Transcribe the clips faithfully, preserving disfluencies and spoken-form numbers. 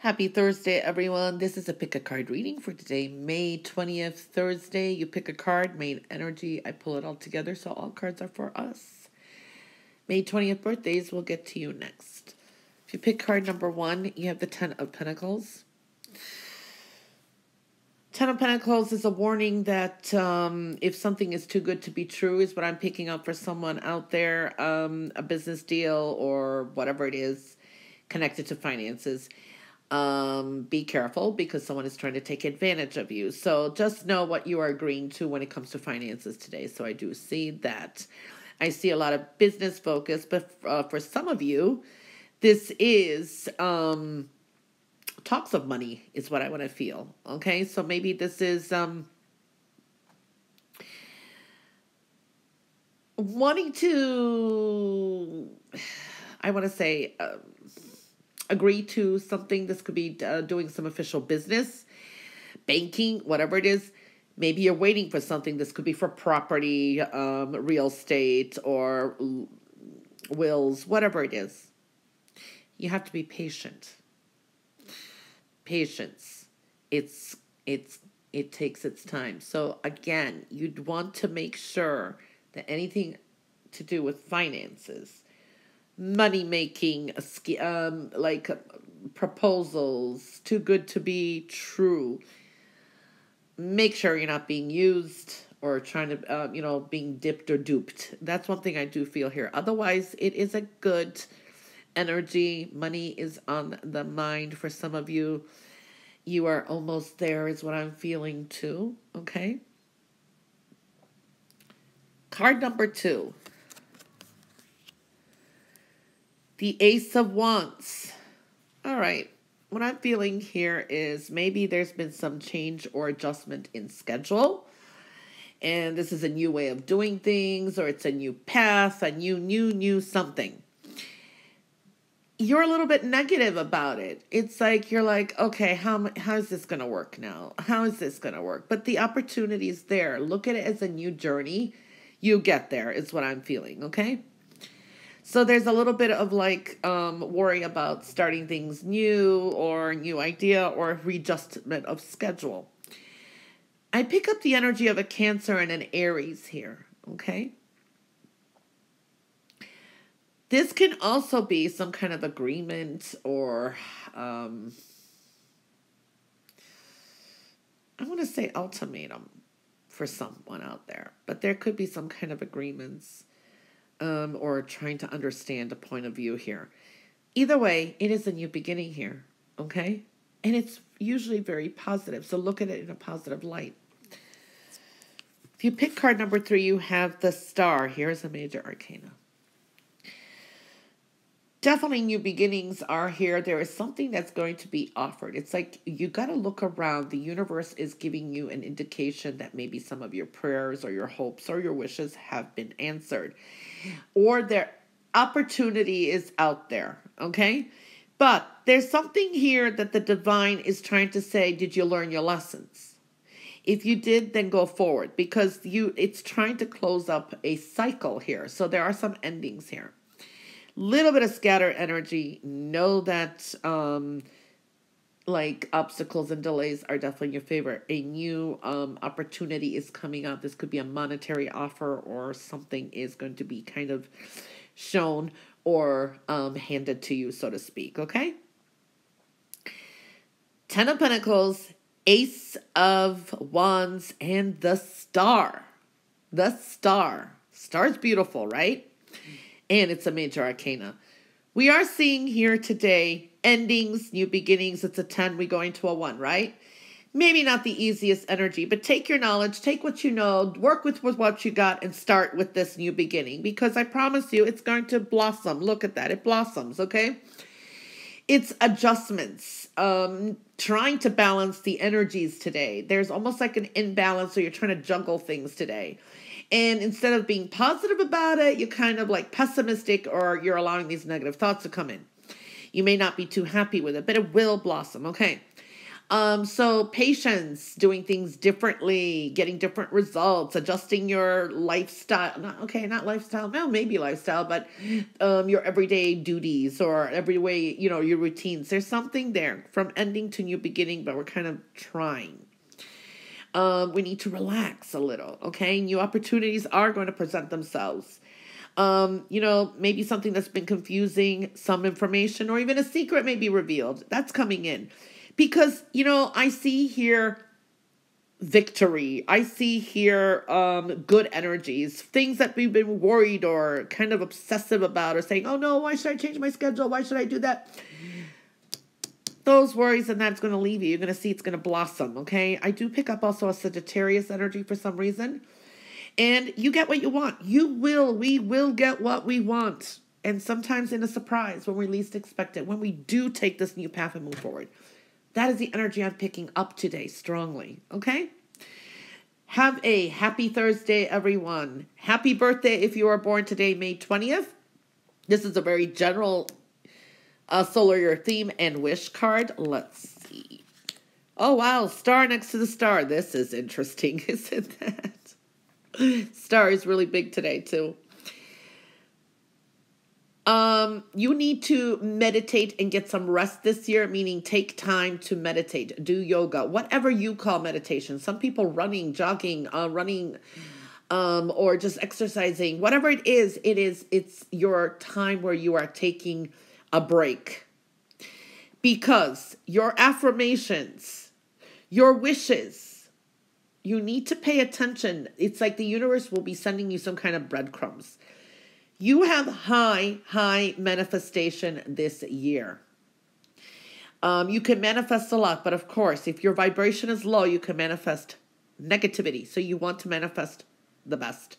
Happy Thursday, everyone. This is a pick a card reading for today, May twentieth, Thursday. You pick a card, main energy. I pull it all together, so all cards are for us. May twentieth birthdays, we'll get to you next. If you pick card number one, you have the Ten of Pentacles. Ten of Pentacles is a warning that um, if something is too good to be true is what I'm picking up for someone out there, um, a business deal or whatever it is connected to finances. Um, be careful because someone is trying to take advantage of you. So just know what you are agreeing to when it comes to finances today. So I do see that. I see a lot of business focus, but uh, for some of you, this is um, talks of money is what I want to feel. Okay, so maybe this is um, wanting to, I want to say, um, agree to something. This could be uh, doing some official business, banking, whatever it is. Maybe you're waiting for something. This could be for property, um, real estate, or wills, whatever it is. You have to be patient. Patience. It's it's it takes its time. So again, you'd want to make sure that anything to do with finances, money-making, um, like proposals, too good to be true. Make sure you're not being used or trying to, uh, you know, being dipped or duped. That's one thing I do feel here. Otherwise, it is a good energy. Money is on the mind for some of you. You are almost there is what I'm feeling too, okay? Card number two. The Ace of Wands. All right. What I'm feeling here is maybe there's been some change or adjustment in schedule. And this is a new way of doing things, or it's a new path, a new, new, new something. You're a little bit negative about it. It's like you're like, okay, how, how is this going to work now? How is this going to work? But the opportunity is there. Look at it as a new journey. You get there is what I'm feeling, okay? So there's a little bit of like um, worry about starting things new or new idea or readjustment of schedule. I pick up the energy of a Cancer and an Aries here, okay? This can also be some kind of agreement or um, I want to say ultimatum for someone out there. But there could be some kind of agreements. Um, or trying to understand a point of view here. Either way, it is a new beginning here, okay? And it's usually very positive, so look at it in a positive light. If you pick card number three, you have the Star. Here's a major arcana. Definitely new beginnings are here. There is something that's going to be offered. It's like you got to look around. The universe is giving you an indication that maybe some of your prayers or your hopes or your wishes have been answered. Or their opportunity is out there, okay? But there's something here that the divine is trying to say, did you learn your lessons? If you did, then go forward because you it's trying to close up a cycle here. So there are some endings here. Little bit of scattered energy. Know that um, like obstacles and delays are definitely your favor. A new um, opportunity is coming up. This could be a monetary offer or something is going to be kind of shown or um, handed to you, so to speak. Okay? Ten of Pentacles, Ace of Wands, and the Star. The Star. Star's beautiful, right? And it's a major arcana. We are seeing here today endings, new beginnings. It's a ten. We go into a one, right? Maybe not the easiest energy, but take your knowledge, take what you know, work with, with what you got, and start with this new beginning. Because I promise you, it's going to blossom. Look at that. It blossoms, okay? It's adjustments, um, trying to balance the energies today. There's almost like an imbalance, so you're trying to juggle things today. And instead of being positive about it, you're kind of like pessimistic or you're allowing these negative thoughts to come in. You may not be too happy with it, but it will blossom, okay? Um, so patience, doing things differently, getting different results, adjusting your lifestyle, not, okay, not lifestyle, well, maybe lifestyle, but um, your everyday duties or every way, you know, your routines. There's something there from ending to new beginning, but we're kind of trying. Um, we need to relax a little, okay? New opportunities are going to present themselves. Um, you know, maybe something that's been confusing, some information, or even a secret may be revealed. That's coming in. Because, you know, I see here victory. I see here um, good energies, things that we've been worried or kind of obsessive about or saying, oh, no, why should I change my schedule? Why should I do that? Those worries and that's going to leave you. You're going to see it's going to blossom, okay? I do pick up also a Sagittarius energy for some reason. And you get what you want. You will, we will get what we want. And sometimes in a surprise when we least expect it, when we do take this new path and move forward. That is the energy I'm picking up today strongly, okay? Have a happy Thursday, everyone. Happy birthday if you are born today, May twentieth. This is a very general uh, solar year theme and wish card. Let's see. Oh, wow, star next to the star. This is interesting, isn't that? Star is really big today too. Um, you need to meditate and get some rest this year, meaning take time to meditate, do yoga, whatever you call meditation. Some people running, jogging, uh, running, um, or just exercising, whatever it is, it is, it's your time where you are taking a break because your affirmations, your wishes, you need to pay attention. It's like the universe will be sending you some kind of breadcrumbs. You have high, high manifestation this year. Um, you can manifest a lot, but of course, if your vibration is low, you can manifest negativity. So you want to manifest the best.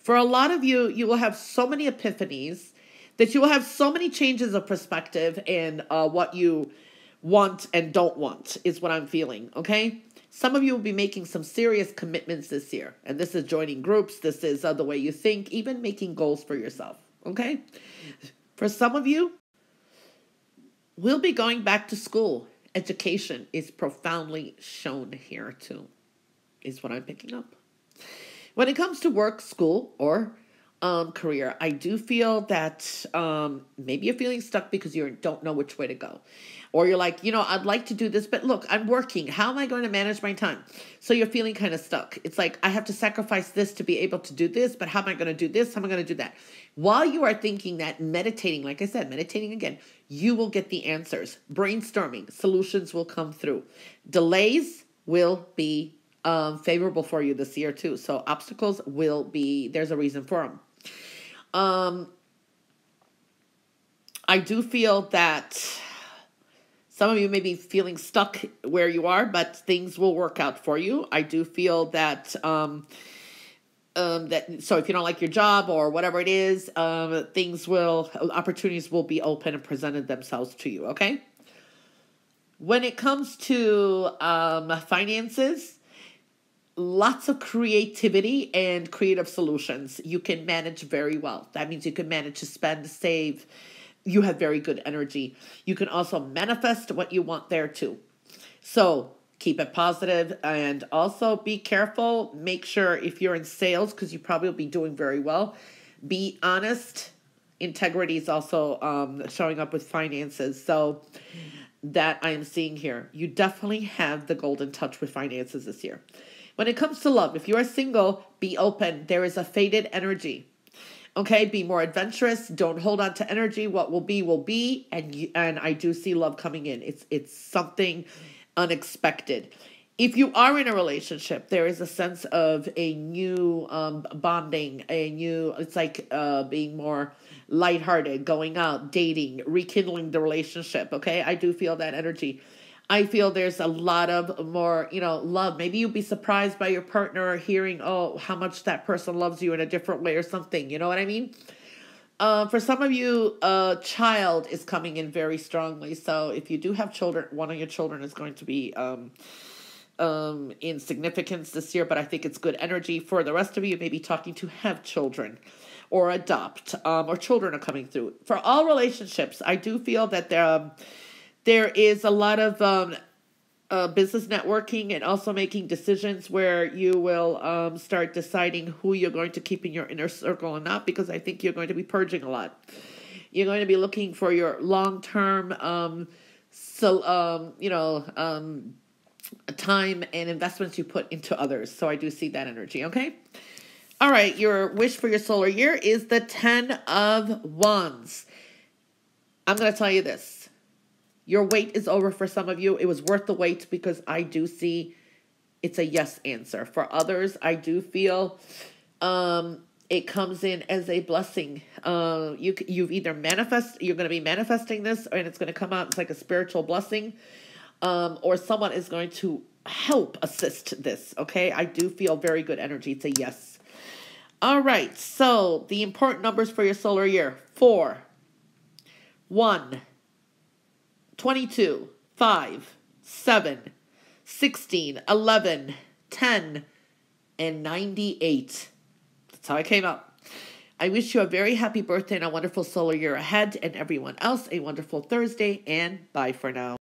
For a lot of you, you will have so many epiphanies that you will have so many changes of perspective and uh, what you want and don't want is what I'm feeling, okay? Some of you will be making some serious commitments this year. And this is joining groups. This is uh, the way you think, even making goals for yourself. Okay? For some of you, we'll be going back to school. Education is profoundly shown here too, is what I'm picking up. When it comes to work, school, or um, career, I do feel that um, maybe you're feeling stuck because you don't know which way to go. Or you're like, you know, I'd like to do this, but look, I'm working. How am I going to manage my time? So you're feeling kind of stuck. It's like, I have to sacrifice this to be able to do this, but how am I going to do this? How am I going to do that? While you are thinking that, meditating, like I said, meditating again, you will get the answers. Brainstorming, solutions will come through. Delays will be um, favorable for you this year too. So obstacles will be, there's a reason for them. Um, I do feel that some of you may be feeling stuck where you are, but things will work out for you. I do feel that, um, um, that so if you don't like your job or whatever it is, um, things will, opportunities will be open and presented themselves to you, okay? When it comes to um, finances, lots of creativity and creative solutions. You can manage very well. That means you can manage to spend, save. You have very good energy. You can also manifest what you want there too. So keep it positive and also be careful. Make sure if you're in sales, because you probably will be doing very well, be honest. Integrity is also um, showing up with finances. So that I am seeing here. You definitely have the golden touch with finances this year. When it comes to love, if you are single, be open. There is a faded energy. Okay, be more adventurous. Don't hold on to energy. What will be, will be. And you, and I do see love coming in. It's it's something unexpected. If you are in a relationship, there is a sense of a new um, bonding, a new, it's like uh, being more lighthearted, going out, dating, rekindling the relationship. Okay, I do feel that energy. I feel there's a lot of more, you know, love. Maybe you'll be surprised by your partner hearing, oh, how much that person loves you in a different way or something. You know what I mean? Uh, for some of you, a uh, child is coming in very strongly. So if you do have children, one of your children is going to be um, um, in significance this year. But I think it's good energy. For the rest of you, maybe talking to have children or adopt um, or children are coming through. For all relationships, I do feel that they're... Um, There is a lot of um, uh, business networking, and also making decisions where you will um, start deciding who you're going to keep in your inner circle and not, because I think you're going to be purging a lot. You're going to be looking for your long-term, um, so um, you know, um, time and investments you put into others. So I do see that energy, okay? All right, your wish for your solar year is the ten of wands. I'm going to tell you this. Your wait is over for some of you. It was worth the wait, because I do see it's a yes answer. For others, I do feel um, it comes in as a blessing. Uh, you, you've either manifest, you're going to be manifesting this, and it's going to come out. It's like a spiritual blessing, um, or someone is going to help assist this, okay? I do feel very good energy. It's a yes. All right, so the important numbers for your solar year: four, one, twenty-two, five, seven, sixteen, eleven, ten, and ninety-eight. That's how I came up. I wish you a very happy birthday and a wonderful solar year ahead, and everyone else a wonderful Thursday, and bye for now.